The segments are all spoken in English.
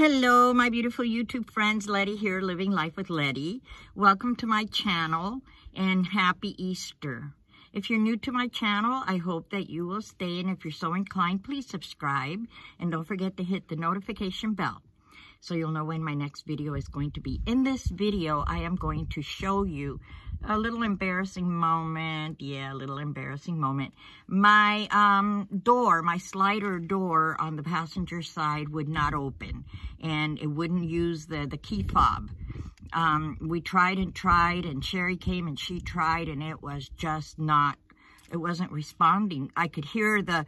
Hello, my beautiful YouTube friends. Letty here, Living Life with Letty. Welcome to my channel and happy Easter. If you're new to my channel, I hope that you will stay. And if you're so inclined, please subscribe. And don't forget to hit the notification bell so you'll know when my next video is going to be. In this video, I am going to show you a little embarrassing moment. Yeah, a little embarrassing moment. My door, my slider door on the passenger side would not open, and it wouldn't use the key fob. We tried and tried, and Sherry came and she tried, and it was just not, it wasn't responding. I could hear the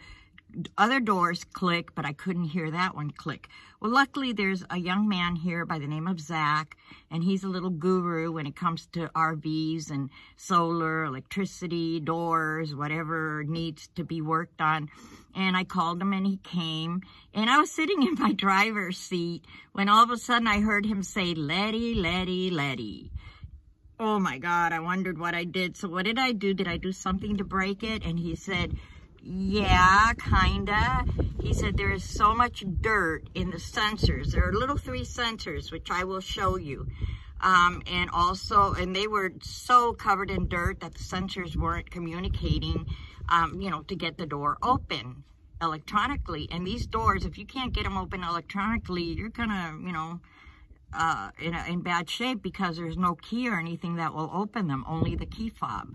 other doors click, but I couldn't hear that one click. Well, luckily there's a young man here by the name of Zach, and he's a little guru when it comes to RVs and solar, electricity, doors, whatever needs to be worked on. And I called him and he came, and I was sitting in my driver's seat when all of a sudden I heard him say, "Letty, Letty, Letty." Oh my God, I wondered what I did. So what did I do? Did I do something to break it? And he said, "Yeah, kinda." He said, "There is so much dirt in the sensors." There are little 3 sensors, which I will show you. And they were so covered in dirt that the sensors weren't communicating, you know, to get the door open electronically. And these doors, if you can't get them open electronically, you're gonna, you know, in bad shape, because there's no key or anything that will open them, only the key fob.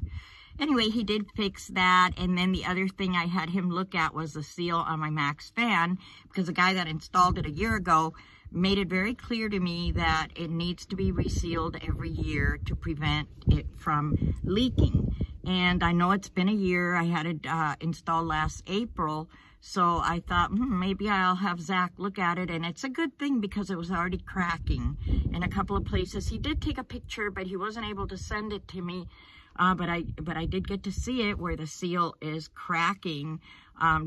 Anyway, he did fix that, and then the other thing I had him look at was the seal on my Max fan, because the guy that installed it a year ago made it very clear to me that it needs to be resealed every year to prevent it from leaking. And I know it's been a year. I had it installed last April, so I thought, maybe I'll have Zach look at it. And it's a good thing, because it was already cracking in a couple of places. He did take a picture, but he wasn't able to send it to me. But I did get to see it, where the seal is cracking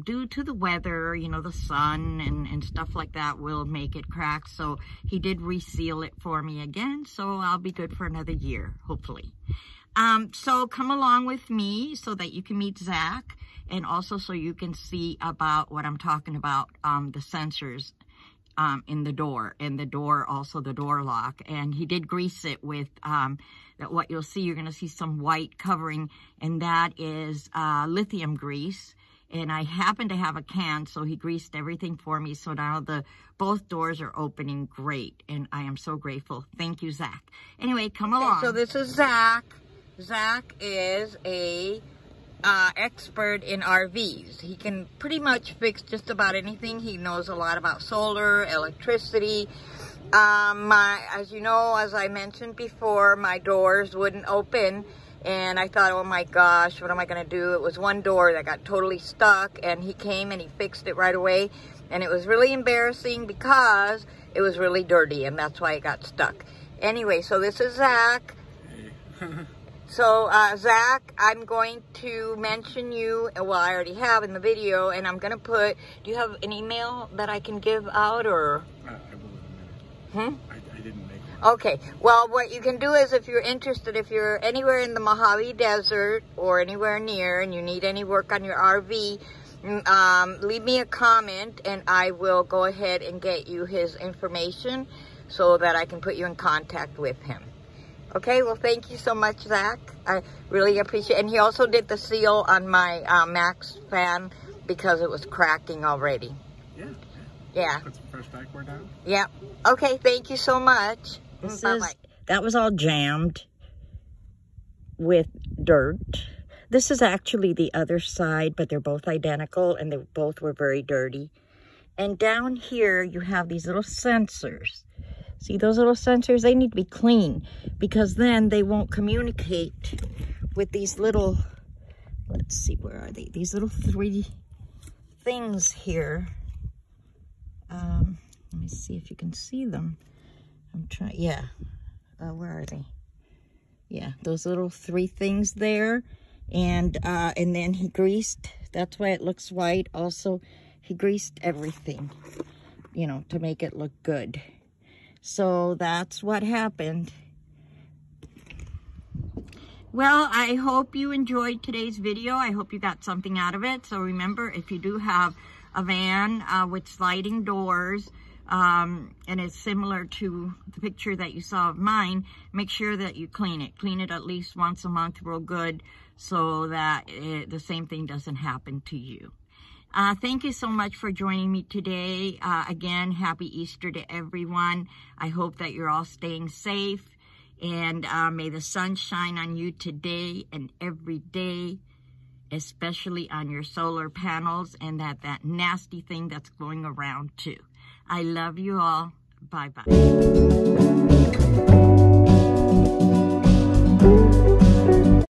due to the weather. You know, the sun and stuff like that will make it crack. So he did reseal it for me again. So I'll be good for another year, hopefully. So come along with me so that you can meet Zach, and also so you can see about what I'm talking about, the sensors in the door, and the door, also the door lock. And he did grease it with what you'll see. You're going to see some white covering, and that is lithium grease. And I happen to have a can, so he greased everything for me. So now both doors are opening great, and I am so grateful. Thank you, Zach. Anyway, come along. So this is Zach. Zach is a expert in RVs. He can pretty much fix just about anything. He knows a lot about solar, electricity. As you know, as I mentioned before, my doors wouldn't open, and I thought, oh my gosh, what am I going to do? It was one door that got totally stuck, and he came and he fixed it right away. And it was really embarrassing, because it was really dirty, and that's why it got stuck. Anyway, so this is Zach. Hey. So, Zach, I'm going to mention you, well, I already have in the video, and I'm going to put, do you have an email that I can give out, or? I will admit it. I didn't make one. Okay. Well, what you can do is, if you're interested, if you're anywhere in the Mojave Desert or anywhere near, and you need any work on your RV, leave me a comment, and I will go ahead and get you his information so that I can put you in contact with him. Okay, well, thank you so much, Zach. I really appreciate it. And he also did the seal on my Max fan, because it was cracking already. Yeah. Put some fresh backboard down. Yeah. Okay, thank you so much. Bye-bye. That was all jammed with dirt. This is actually the other side, but they're both identical, and they both were very dirty. And down here, you have these little sensors. See those little sensors? They need to be clean, because then they won't communicate with these little, let's see, where are they? These little 3 things here. Let me see if you can see them. I'm trying, yeah. Where are they? Yeah, those little 3 things there. And then he greased, that's why it looks white. Also, he greased everything, you know, to make it look good. So that's what happened. Well, I hope you enjoyed today's video. I hope you got something out of it. So remember, if you do have a van with sliding doors, and it's similar to the picture that you saw of mine, make sure that you clean it. Clean it at least once a month real good so that the same thing doesn't happen to you. Thank you so much for joining me today. Again, happy Easter to everyone. I hope that you're all staying safe, and may the sun shine on you today and every day, especially on your solar panels and that nasty thing that's going around too. I love you all. Bye-bye.